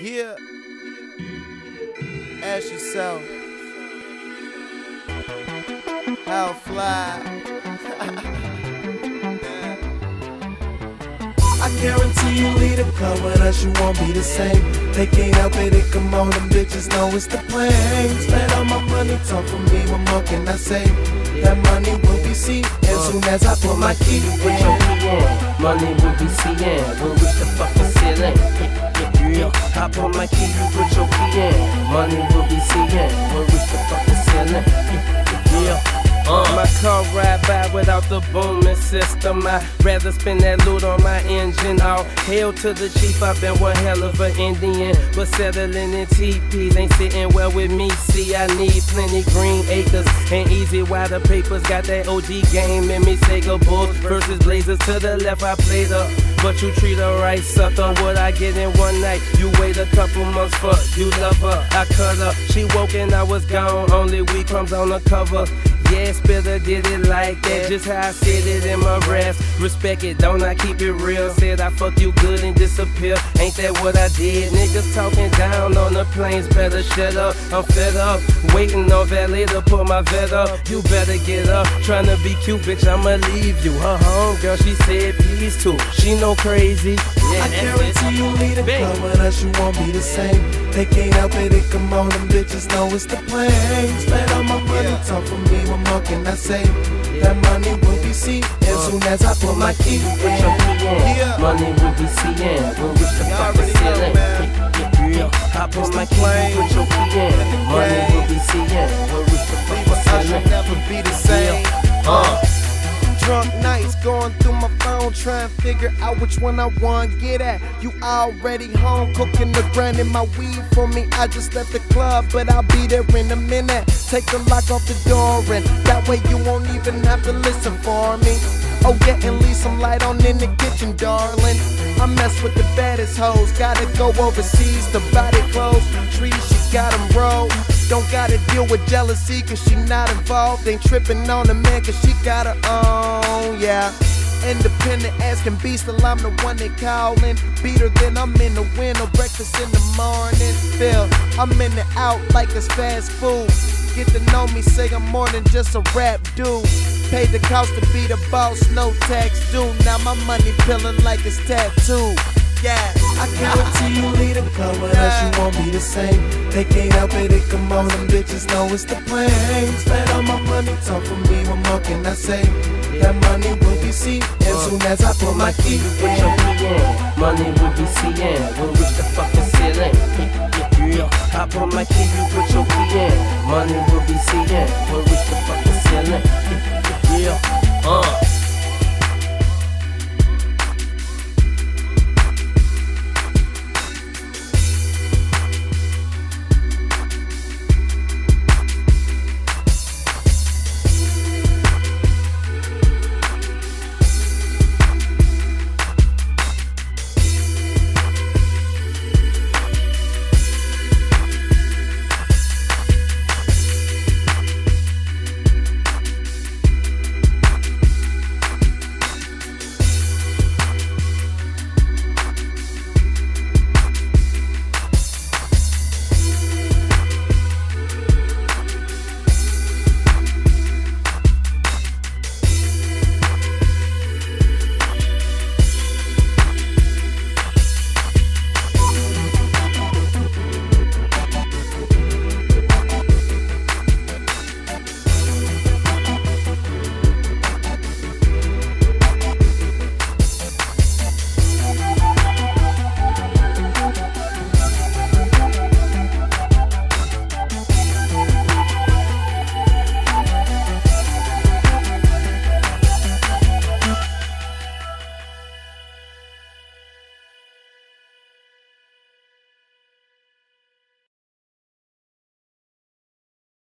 here, ask yourself, how fly. I guarantee you leave the club with us, you won't be the same. They can't help it, it come on, them bitches know it's the Planes. Let all my money talk for me, what more can I say? That money will be seen as soon as I put my key in. Money will be seen, we'll reach the fucking ceiling. I put my key, you put your key in. Money will be seen, we'll reach the fucking ceiling. My car ride by without the booming system. I'd rather spend that loot on my engine. All hail to the chief, I've been one hell of an Indian. But settling in TPs ain't sitting well with me. See, I need plenty green acres and easy while the papers got that OG game in me. Sega Bulls versus Blazers, to the left I played up, but you treat her right, sucker. What I get in one night, you wait a couple months for. You love her, I cut her. She woke and I was gone, only weed crumbs on the cover. Yeah, Spitta did it like that, just how I said it in my raps. Respect it, don't I keep it real? Said I fuck you good and disappear, ain't that what I did? Niggas talking down on the Planes, better shut up. I'm fed up, waiting on valet to pull my vet up. You better get up, tryna be cute, bitch, I'ma leave you. Her homegirl, she said please too, she no crazy. Yeah, I guarantee you leave the club with us, you won't be the same. They can't help it, it come on, them bitches know it's the Planes. Let all my money talk for me, what more can I say? That money will be seen as soon as I put my key in. Money will be seen, we'll reach the fucking ceiling. I put my key in, put your key in. Money will be seen, we'll reach the fucking ceiling. Never be the same. Drunk nights, going through my phone, trying to figure out which one I want. Get at, you already home, cooking the grind in my weed for me. I just left the club, but I'll be there in a minute. Take the lock off the door, and that way you won't even have to listen for me. Oh yeah, and leave some light on in the kitchen, darling. I mess with the baddest hoes, gotta go overseas to buy their clothes. Trees, she got them rolled. Don't gotta deal with jealousy, cause she not involved. Ain't tripping on a man, cause she got her own, yeah. Independent as can be, still I'm the one they callin'. Beat her, then I'm in the wind, no breakfast in the morning. Phil, I'm in and out like it's fast food. Get to know me, say I'm more than just a rap dude. Paid the cost to be the boss, no tax due. Now my money peeling like it's tattooed. Yeah, I guarantee you leave the club with us, you won't be the same. They can't help it, it come on, them bitches know it's the Planes. Let all my money talk for me, what more can I say? That money will be seen as soon as I put my key in. Money will be seen, we'll reach the fucking ceiling. I put my key, you put your key in. Money will be seen.